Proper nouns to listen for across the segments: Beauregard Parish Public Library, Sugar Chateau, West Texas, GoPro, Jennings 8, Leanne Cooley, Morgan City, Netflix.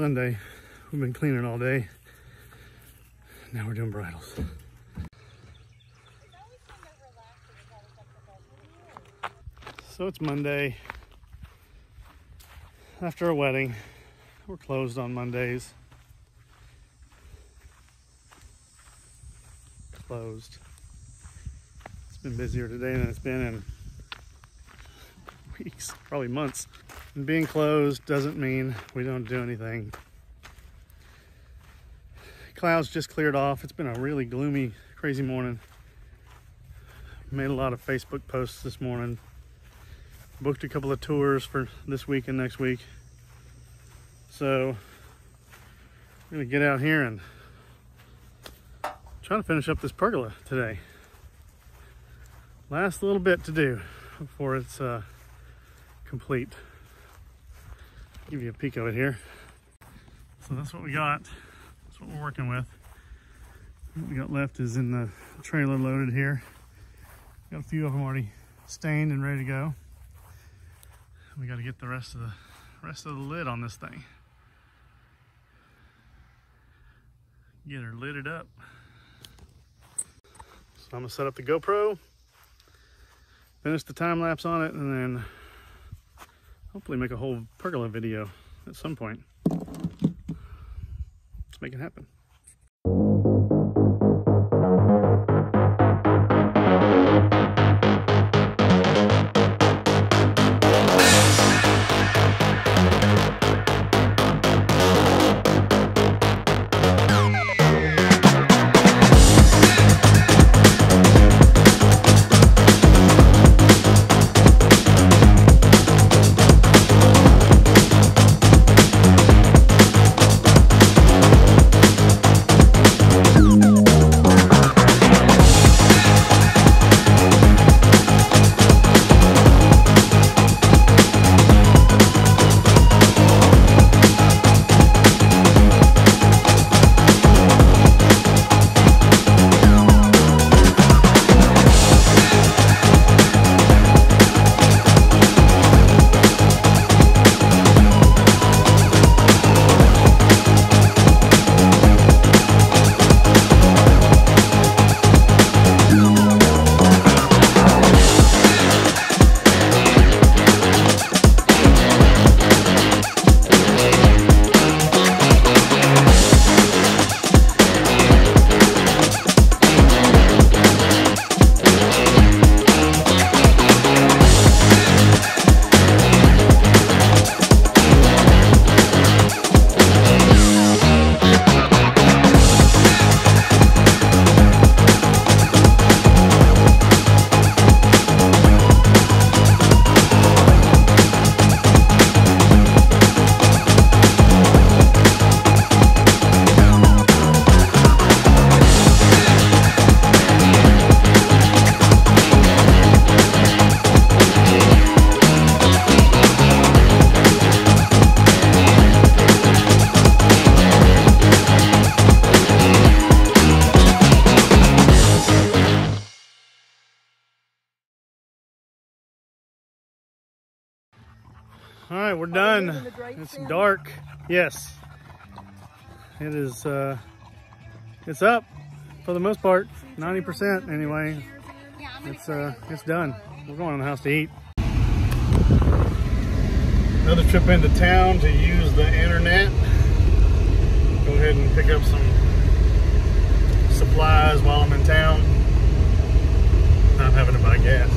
Sunday. We've been cleaning all day. Now we're doing bridles. So it's Monday. After a wedding, we're closed on Mondays. Closed. It's been busier today than it's been in weeks, probably months. And being closed doesn't mean we don't do anything. Clouds just cleared off. It's been a really gloomy, crazy morning. Made a lot of Facebook posts this morning. Booked a couple of tours for this week and next week. So I'm gonna get out here and try to finish up this pergola today. Last little bit to do before it's complete. Give you a peek of it here. So that's what we got. That's what we're working with. What we got left is in the trailer loaded here. Got a few of them already stained and ready to go. We got to get the rest of the lid on this thing. Get her lidded up. So I'm gonna set up the GoPro, finish the time lapse on it, and then hopefully make a whole pergola video at some point. Let's make it happen. All right, we're done. It's dark. Yes, it is. It's up for the most part, 90% anyway. It's done. We're going in the house to eat. Another trip into town to use the internet. Go ahead and pick up some supplies while I'm in town. Not having to buy gas.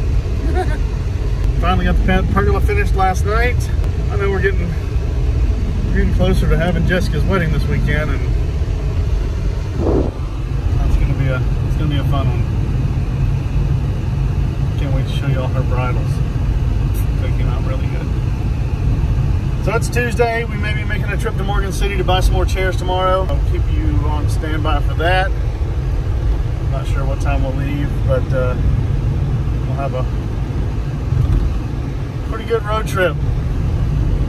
Finally got the pergola finished last night. I know we're getting closer to having Jessica's wedding this weekend, and it's gonna be a fun one. Can't wait to show you all her bridles. They came out really good. So it's Tuesday. We may be making a trip to Morgan City to buy some more chairs tomorrow. I'll keep you on standby for that. I'm not sure what time we'll leave, but we'll have a pretty good road trip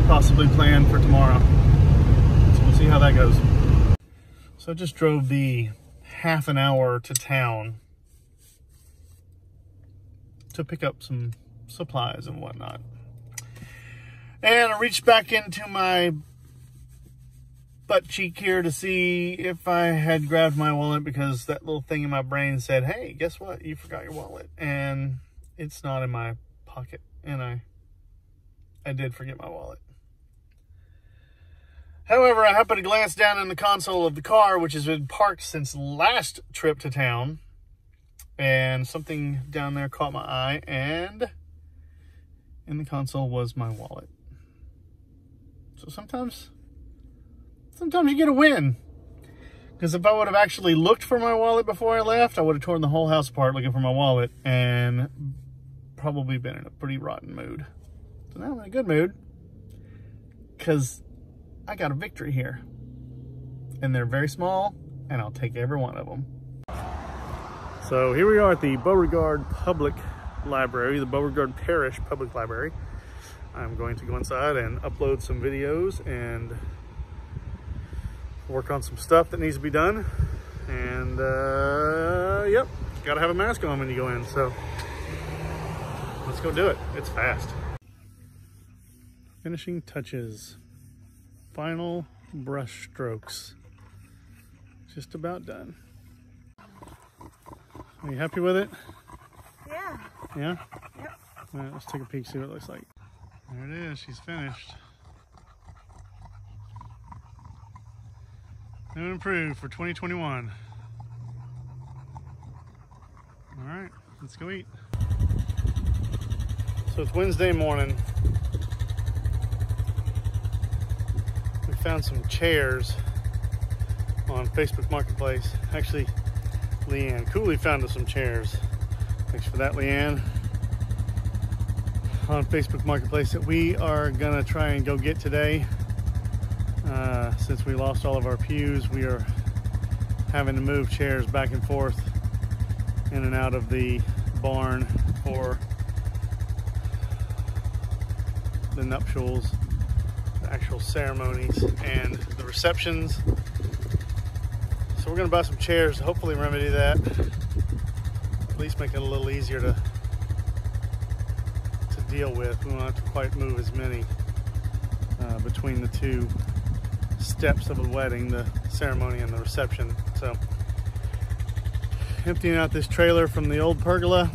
possibly planned for tomorrow, so we'll see how that goes. So I just drove the half an hour to town to pick up some supplies and whatnot, and I reached back into my butt cheek here to see if I had grabbed my wallet, because that little thing in my brain said, hey, guess what? You forgot your wallet. And it's not in my pocket. And I did forget my wallet. However, I happened to glance down in the console of the car, which has been parked since last trip to town. And something down there caught my eye, and in the console was my wallet. So sometimes you get a win. Because if I would have actually looked for my wallet before I left, I would have torn the whole house apart looking for my wallet and probably been in a pretty rotten mood. So now I'm in a good mood because I got a victory here. And they're very small, and I'll take every one of them. So here we are at the Beauregard Public Library, the Beauregard Parish Public Library. I'm going to go inside and upload some videos and work on some stuff that needs to be done. And yep, gotta have a mask on when you go in, so let's go do it. It's fast. Finishing touches, final brush strokes. Just about done. Are you happy with it? Yeah. Yeah? Yep. All right, let's take a peek, see what it looks like. There it is, she's finished. New and improved for 2021. All right, let's go eat. So it's Wednesday morning. We found some chairs on Facebook Marketplace. Actually, Leanne Cooley found us some chairs. Thanks for that, Leanne. On Facebook Marketplace that we are gonna try and go get today. Since we lost all of our pews, we are having to move chairs back and forth in and out of the barn for the nuptials, the actual ceremonies, and the receptions. So we're gonna buy some chairs to hopefully remedy that, at least make it a little easier to deal with. We won't have to quite move as many between the two steps of a wedding, the ceremony and the reception. So emptying out this trailer from the old pergola,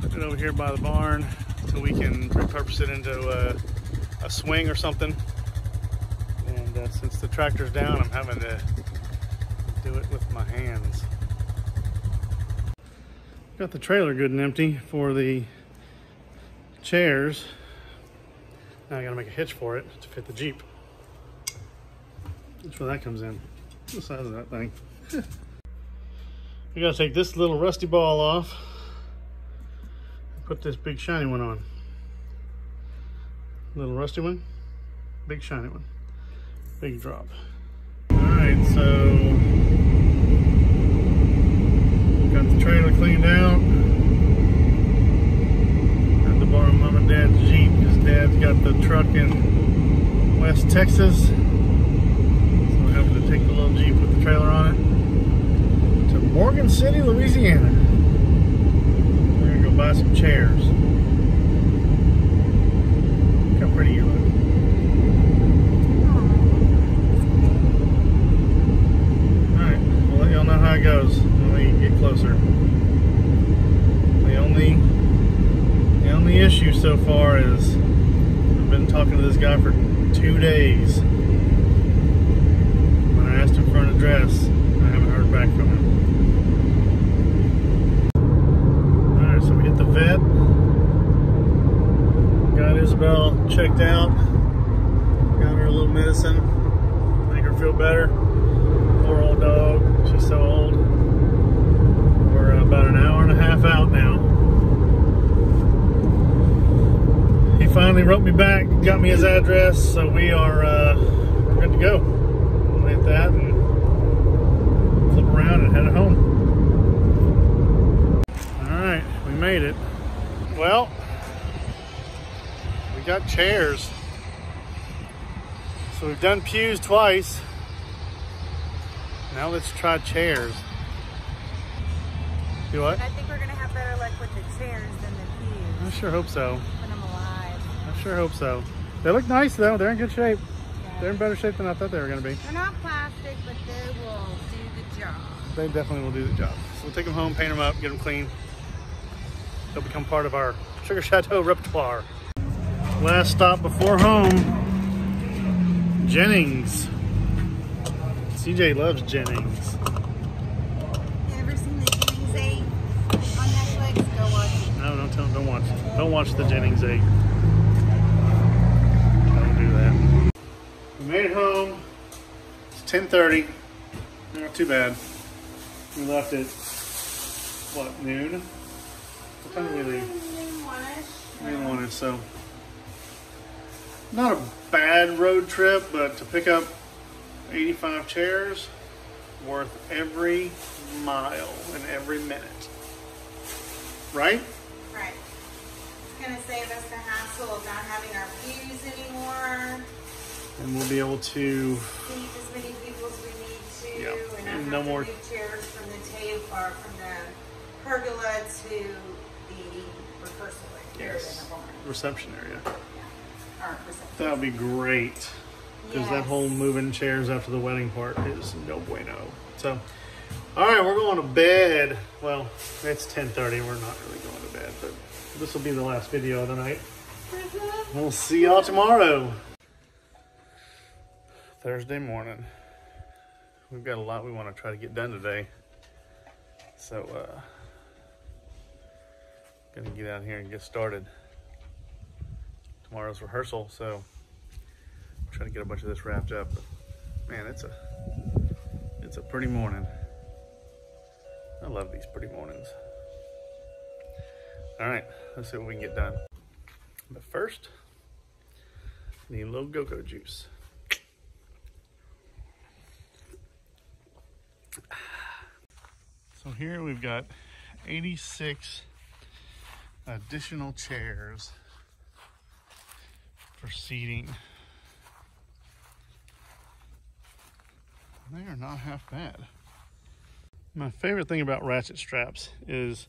putting it over here by the barn so we can repurpose it into a swing or something. And since the tractor's down, I'm having to do it with my hands. Got the trailer good and empty for the chairs. Now I gotta make a hitch for it to fit the Jeep. That's where that comes in. The size of that thing. We gotta take this little rusty ball off and put this big shiny one on. Little rusty one, big shiny one, big drop. All right, so got the trailer cleaned out. Had to borrow Mom and Dad's Jeep because Dad's got the truck in West Texas. Take the little Jeep with the trailer on it to Morgan City, Louisiana. We're gonna go buy some chairs. Look how pretty you look. Alright, we'll let y'all know how it goes when we get closer. The only issue so far is I've been talking to this guy for 2 days. Asked him for an address. I haven't heard back from him. Alright, so we hit the vet. Got Isabel checked out. Got her a little medicine. Make her feel better. Poor old dog. She's so old. We're about an hour and a half out now. He finally wrote me back. Got me his address. So we are good to go. That and flip around and head home. Alright, we made it. Well, we got chairs. So we've done pews twice. Now let's try chairs. Do what? I think we're going to have better luck with the chairs than the pews. I sure hope so. When I'm alive. I sure hope so. They look nice though. They're in good shape. They're in better shape than I thought they were going to be. They're not plastic, but they will do the job. They definitely will do the job. So we'll take them home, paint them up, get them clean. They'll become part of our Sugar Chateau repertoire. Last stop before home, Jennings. CJ loves Jennings. You ever seen the Jennings 8 on Netflix? Go watch it. No, don't tell him. Don't watch it. Don't watch the Jennings 8. Don't do that. We made it home. It's 10:30. Not too bad. We left at, what, noon? What time did we leave? Noon-ish. So not a bad road trip, but to pick up 85 chairs, worth every mile and every minute. Right? Right. It's going to save us the hassle of not having our views anymore. And we'll be able to seat as many people as we need to. Yep. And no more chairs from the table or from the pergola to the rehearsal area. Yes. Reception area. Yeah. Our reception. That would be great. Because yes, that whole moving chairs after the wedding part is no bueno. So, all right, we're going to bed. Well, it's 10:30. We're not really going to bed, but this will be the last video of the night. We'll see y'all tomorrow. Thursday morning. We've got a lot we want to try to get done today. So, gonna get out here and get started. Tomorrow's rehearsal, so trying to get a bunch of this wrapped up. Man, it's a pretty morning. I love these pretty mornings. All right, let's see what we can get done. But first, need a little go-go juice. So here we've got 86 additional chairs for seating. They are not half bad. My favorite thing about ratchet straps is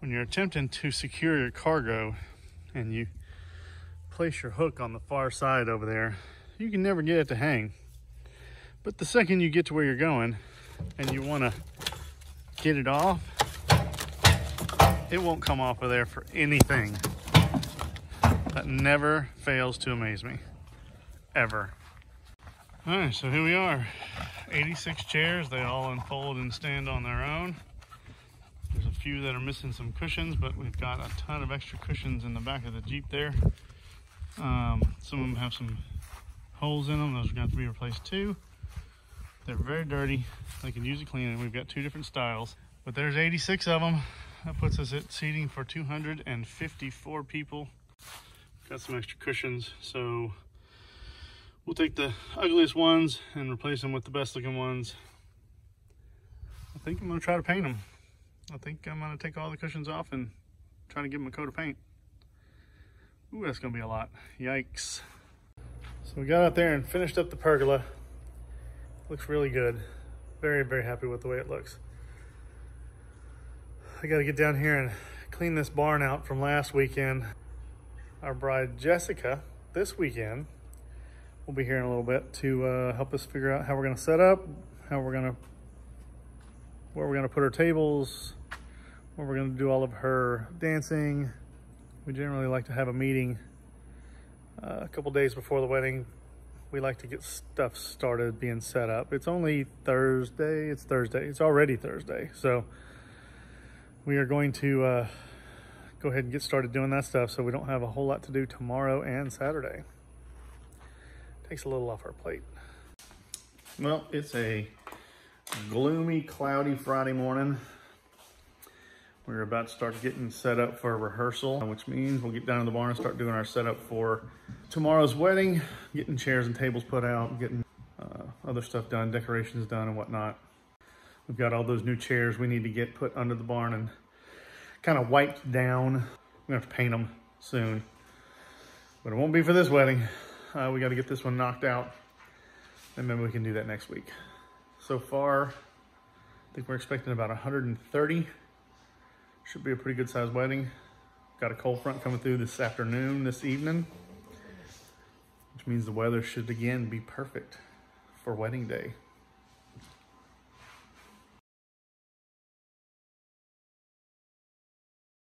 when you're attempting to secure your cargo and you place your hook on the far side over there, you can never get it to hang. But the second you get to where you're going and you want to get it off, it won't come off of there for anything. That never fails to amaze me, ever. All right, so here we are. 86 chairs. They all unfold and stand on their own. There's a few that are missing some cushions, but we've got a ton of extra cushions in the back of the Jeep there. Some of them have some holes in them. Those are going to have to be replaced too. They're very dirty. They can use a cleaning. We've got two different styles, but there's 86 of them. That puts us at seating for 254 people. Got some extra cushions, so we'll take the ugliest ones and replace them with the best looking ones. I think I'm gonna try to paint them. I think I'm gonna take all the cushions off and try to give them a coat of paint. Ooh, that's gonna be a lot. Yikes. So we got out there and finished up the pergola. Looks really good. Very, very happy with the way it looks. I gotta get down here and clean this barn out from last weekend. Our bride, Jessica, this weekend, we'll be here in a little bit to help us figure out how we're gonna set up, where we're gonna put our tables, where we're gonna do all of her dancing. We generally like to have a meeting a couple days before the wedding. We like to get stuff started being set up. It's only Thursday, it's Thursday, it's already Thursday. So we are going to go ahead and get started doing that stuff so we don't have a whole lot to do tomorrow and Saturday. Takes a little off our plate. Well, it's a gloomy, cloudy Friday morning. We're about to start getting set up for a rehearsal, which means we'll get down to the barn and start doing our setup for tomorrow's wedding, getting chairs and tables put out, getting other stuff done, decorations done and whatnot. We've got all those new chairs we need to get put under the barn and kind of wiped down. We're gonna have to paint them soon, but it won't be for this wedding. We got to get this one knocked out, and maybe we can do that next week. So far, I think we're expecting about 130. Should be a pretty good sized wedding. Got a cold front coming through this evening. which means the weather should again be perfect for wedding day.